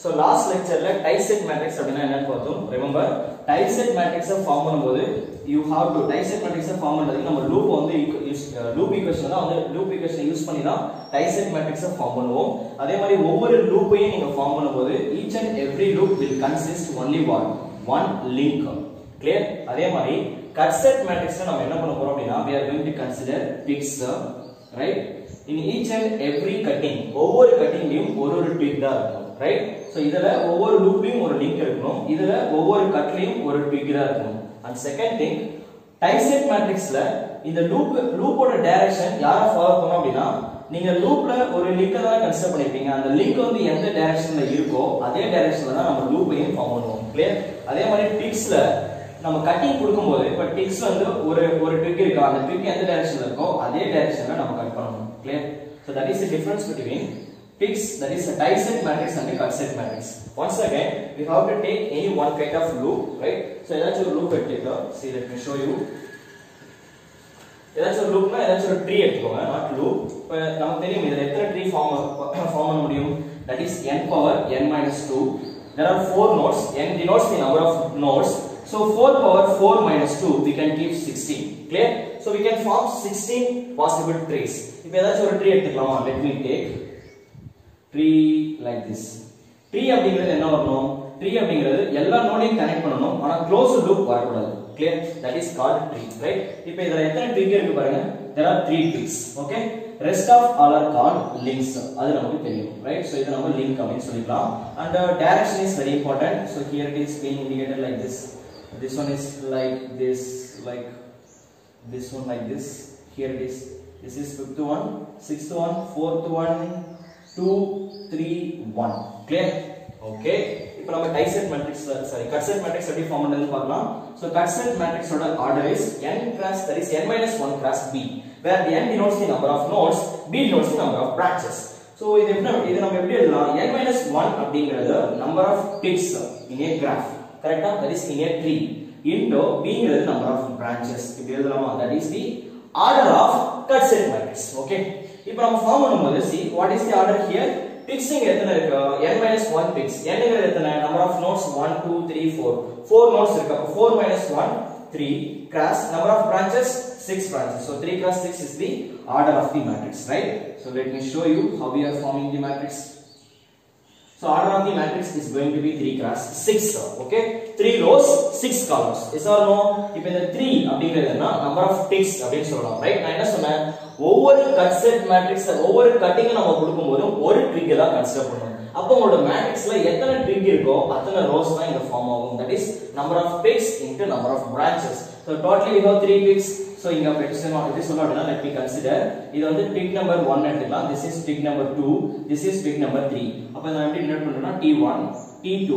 So last lecture la tie-set matrix அப்படினா என்னன்னு பார்த்தோம். Remember tie-set matrix form பண்ணும்போது you have to tie-set matrix form பண்றதுக்கு நம்ம loop வந்து loop equation தான் வந்து loop equation யூஸ் பண்ணி தான் tie-set matrix form பண்ணுவோம். அதே மாதிரி ஒவ்வொரு லூப்பையும் நீங்க form பண்ணும்போது each and every loop will consist only one link. Clear? அதே மாதிரி cut-set matrix நம்ம என்ன பண்ண போறோம் அப்படினா we are going to consider picture, right? In each and every cutting ஒவ்வொரு கட்டிங்லயும் ஒரு twig தான் இருக்கும். Right? So idala over loop layum or link irukum, idala over cut layum or twig irukum. And second thing, tie-set matrix la indha loop oda direction yara follow panna appadina neenga loop la or link la consider pannirpinga, and link vandu endha direction la iruko adhe direction la nama loop ayum form pannuvom. Clear? adhe mari twigs la nama cutting kudukumbodhu ipo twigs vandu or twig irukku, and twig endha direction la iruko adhe direction la nama cut pannuvom. Clear? So that is the difference between fix, that is a tie-set matrix and a cut-set matrix. Once again, we have to take any one kind of loop, right? So that's your loop here. See, let me show you. That's your loop, that's your tree, not loop. But now we know that tree form, that is n power n minus 2. There are 4 nodes. N denotes the number of nodes. So 4 power 4 minus 2, we can give 16. Clear? So we can form 16 possible trees. If that's your tree, let me take tree like this. Tree அப்படிங்கிறது என்ன வரணும்? Tree அப்படிங்கிறது எல்லா நோடையும் connect பண்ணனும், ஆனா closed loop வரக்கூடாது. Clear? That is called tree, right? இப்போ இதல எத்தனை ட்விக் இருக்கு பாருங்க. There are 3 twigs, okay? Rest of all are called links. அது நமக்கு தெரியும், right? So இது நம்ம link அப்படினு சொல்லிக்கலாம். And direction is very important. So here it is being indicated like this. This one is like this, like this one like this. Here it is. This is 5th one, 6th one, 4th one, 2, 3, 1. Clear? Okay. இப்போ நம்ம tie-set matrix, sorry, cut-set matrix எப்படி form பண்ணனும்னு பார்க்கலாம். So cut-set matrix oda order is n cross, that is n minus 1 cross b, where the n denotes the number of nodes, b denotes the number of branches. So இது நம்ம எப்படி எழுதலாம்? n minus 1 அப்படிங்கிறது number of twigs in a graph, correct? That is in a tree. Into bங்கிறது number of branches. இப்படி எழுதலாமா? That is the order of cut-set matrix. Okay. இப்போ நம்ம form பண்ணும்போது see what is the order here. Fixing எத்தனை இருக்கு? n minus 1 fix. n ங்கிறது எத்தனை? Number of nodes 1 2 3 4. 4 nodes இருக்கு. அப்ப 4 minus 1 3 cross number of branches 6 branches. So 3 cross 6 is the order of the matrix, right? So let me show you how we are forming the matrix. So order of the matrix is going to be 3 cross 6. Okay? 3 rows 6 columns. Is or no? இப்போ இந்த 3 அப்படிங்கிறதுனா number of ticks அப்படினு சொல்றோம், right? நான் என்ன சொன்னேன்? ஒவ்வொரு cut-set matrix ஒவ்வொரு cutting நம்ம கொடுக்கும்போது ஒரு ட்ரிக் தான் கன்சிடர் பண்ணுவோம். அப்ப உங்களோட மேட்ரிக்ஸ்ல எத்தனை ட்ரிக் இருக்கோ அத்தனை ரோஸ் தான் இங்க ஃபார்ம் ஆகும். That is number of twigs into number of branches. So totally we have 3 twigs. So இங்க பெட்டிஷன் அப்படி சொல்ல அப்படினா let me consider இது வந்து twig number 1 எடுத்துக்கலாம். This is twig number 2. This is twig number 3. அப்ப நான் எப்படி டினோட் பண்றேன்னா t1 t2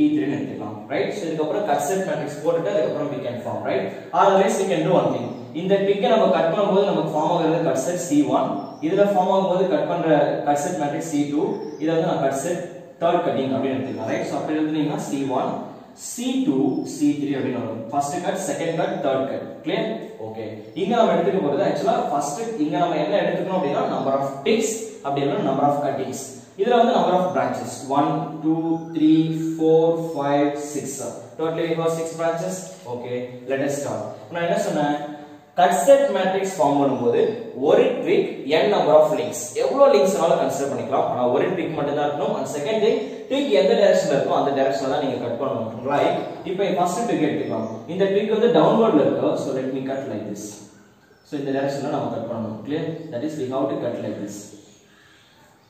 t3 ன்னு எடுத்துக்கலாம், right? So இதுக்கு அப்புறம் cut-set matrix போட்டுட்டு அதுக்கு அப்புறம் we can form, right? Otherwise we can do one thing. இந்த ட்விக்கை நம்ம கட் பண்ணும்போது நமக்கு ஃபார்ம் ஆகிறது cut-set C1. இதுல ஃபார்ம் ஆகும்போது கட் பண்ற cut-set matrix C2. இத வந்து நான் cut-set third cutting அப்படி எடுத்துக்கலாம், right? So அப்படி எழுதுனீங்கன்னா C1 C2 C3 அப்படி வரும். First cut, second cut, third cut. Clear? Okay. இங்க நாம எடுத்துக்க போறது एक्चुअली first இங்க நாம என்ன எடுத்துக்கணும் அப்படினா number of twigs அப்படி இல்ல number of cuttings. இதுல வந்து number of branches 1 2 3 4 5 6. Totally we have 6 branches. Okay, let us start. நான் என்ன சொன்னேன்? cut-set matrix form பண்ணும்போது ஒரு twig n number of links, எவ்வளவு linksனால கன்சிடர் பண்ணிக்கலாம், ஆனா ஒரு twig மட்டும் தான் இருக்கும். And second thing, twig எந்த டைரக்ஷன்ல இருக்கோ அந்த டைரக்ஷன்ல தான் நீங்க கட் பண்ணனும். லைக் இப்போ ஃபர்ஸ்ட் twig எடுத்துக்கலாம். இந்த twig வந்து டவுன்வர்ட்ல இருக்கு. So let me cut like this. So இந்த டைரக்ஷன்ல நாம கட் பண்ணனும். Clear? That is we have to cut like this.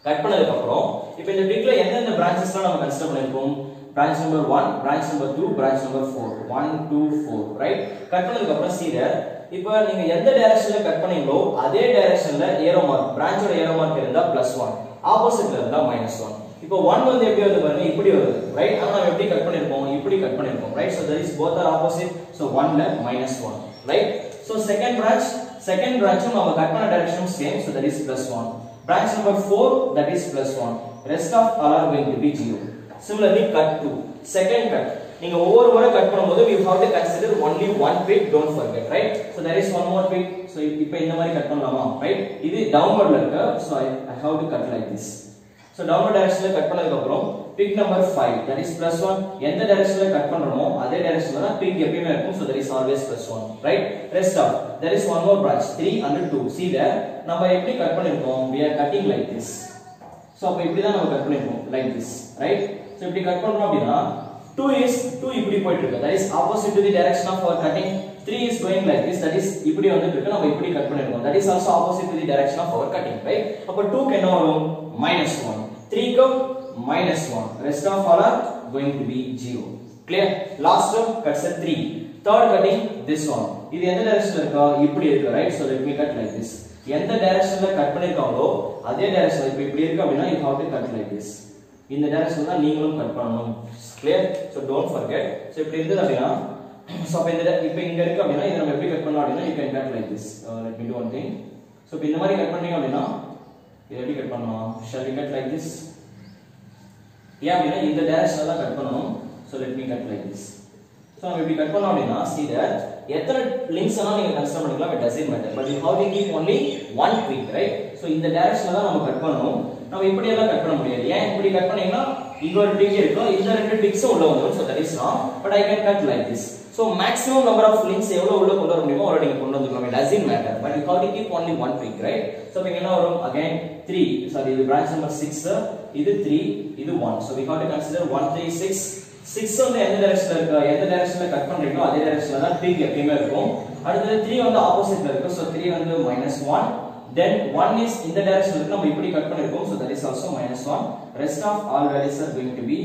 Cut பண்ணதுக்கு அப்புறம் இப்போ இந்த twigல என்னென்ன branchesலாம் நாம கன்சிடர் பண்ணிருக்கோம்? Branch number 1, branch number 2, branch number 4. 1 2 4, right? Cut பண்ணதுக்கு அப்புறம் see there, இப்போ நீங்க எந்த டைரக்ஷன்ல கட் பண்ணீங்களோ அதே டைரக்ஷன்ல ஏரோ மார்க், பிரான்ச்சோட ஏரோ மார்க் இருந்தா +1, ஆப்போசிட்ல இருந்தா -1. இப்போ 1 வந்து எப்படி வருது பாருங்க, இப்படி வருது, ரைட்? ஆனா நாம எப்படி கட் பண்ணிருப்போம்? இப்படி கட் பண்ணிருப்போம், right? So that is both are opposite. சோ 1 ல -1, ரைட்? சோ செகண்ட் பிரான்ச்சும் நாம கட் பண்ண டைரக்ஷனும் same. So that is +1. Branch number 4, that is +1. Rest of all are going to be 0. Similarly cut 2, second cut நீங்க ஒவ்வொரு முறை cut பண்ணும்போது we have to consider only one twig, don't forget, right? So there is one more twig. So இப்போ இந்த மாதிரி cut பண்ணலாமா, right? இது downwardல இருக்கு. So I have to cut like this. So downward direction cut panadukaprom pig number 5 that is plus 1 in the direction la cut pandromo adhe direction la pig epiyume irukum so there is always plus 1 right rest of there is one more branch 3 and 2 see there nama eppadi cut panirukom we are cutting like this so appo ipdi dhaan nama cut panirukom like this right so ipdi cut pandrom appadina 2 is 2 ipdi poittirukku that is opposite to the direction of our cutting 3 is going like this that is ipdi vandirukku nama ipdi cut panirukom that is also opposite to the direction of our cutting right appo 2 can avum -1 3 come -1 rest of all are going to be 0 clear last term cut set 3 third cutting this one idu endha direction la iruka ipdi iruka right so let me cut like this endha direction la cut panirukavlo adhe direction la ipdi iruka appadina you have to cut like this in the direction la neengalum cut pananum clear so don't forget so ipdi irundha appadina so appo indha ipo inga iruka appadina idu nam epdi cut panna appadina you can cut like this let me do one thing so ipo indha mari cut panninga appadina Shall we cut like this? Yeah, in the dash cut so let me cut like this. So if we cut panna, see that ethana links ana neenga consider pannikala it doesn't matter. But how we keep only one tweak, right? So in the dash la namu cut pannom. Now ippadi ella cut panna mudiyadhu. Yeah, ippadi cut pannina inga oru tweak irukku. Idha rendu tweaks ulla vandhu so that is wrong. But I can cut like this. So maximum number of links evlo ulla kondu varumudiyumo avlo neenga kondu vandukalam it doesn't matter but you have to keep only one tweak right so we can varum again 3 sorry the branch number 6 idu 3 idu 1 so we have to consider 1 3 6 6 on the end direction la iruka end direction la cut panriko adhe direction la tweak epiyume irukum adutha 3 on the opposite la iruka so 3 on the -1 then 1 is in the direction la nam ipdi cut panrikom so that is also -1 rest of all values are going to be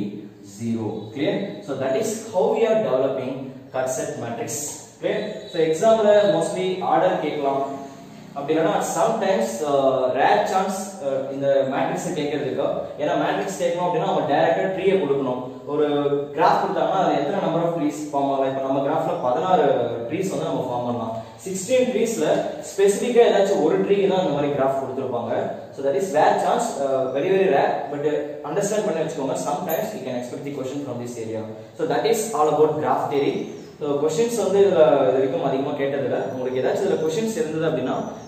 0 clear so that is how we are developing cut set matrix. Okay, so exam mostly order kekalam. Sometimes rare chance in the matrix take matrix take direct tree or graph number of trees form graph trees 16 trees specific tree graph so that is rare chance very rare but understand sometimes you can expect the question from this area so that is all about graph theory. So questions on the questions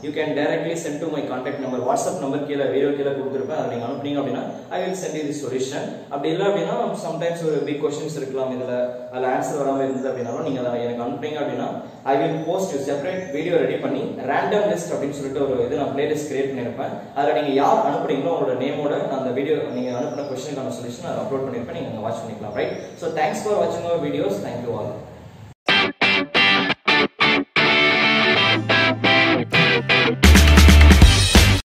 you can directly send to my contact number WhatsApp number I will send you the solution. Sometimes big questions answer I will post you separate video ready random list playlist create name video question solution upload right. So thanks for watching our videos. Thank you all.